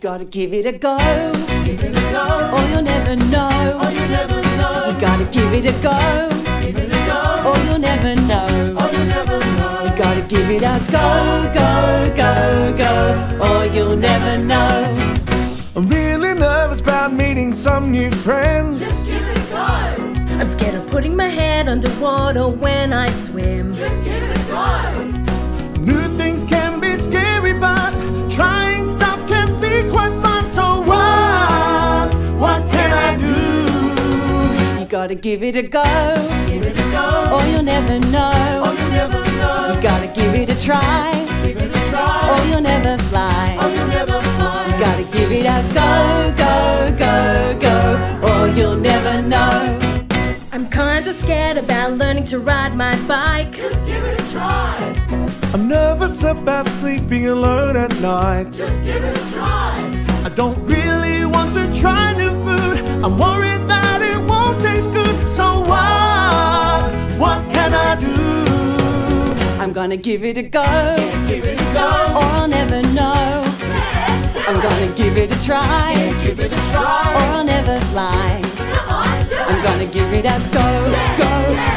gotta give it a go. Give it a go. Or you'll never know. Or you'll never know. You gotta give it a go. Give it a go. Or you'll never know. Or you'll never know. You gotta give it a go, go, go, go. Or you'll never know. I'm really nervous about meeting some new friends. Just give it a go. I'm scared of putting my head underwater when I swim. Just give it a go. New things can be scary, but trying stuff can be quite fun. So what can I do? You gotta give it a go. Give it a go. Or you'll never know. Or you'll never know. You gotta give it a try. Give it a try. Or you'll never fly. Or you'll never fly. You gotta give it a go, go, go, go. Or you'll never know. I'm kinda scared about learning to ride my bike. Just give it a try. I'm nervous about sleeping alone at night. Just give it a try. I don't really want to try new food. I'm worried that it won't taste good. So what can I do? I'm gonna give it a go. Give it a go. Or I'll never know. I'm gonna give it a try. Give it a try. Or I'll never fly. I'm gonna give it a go, go,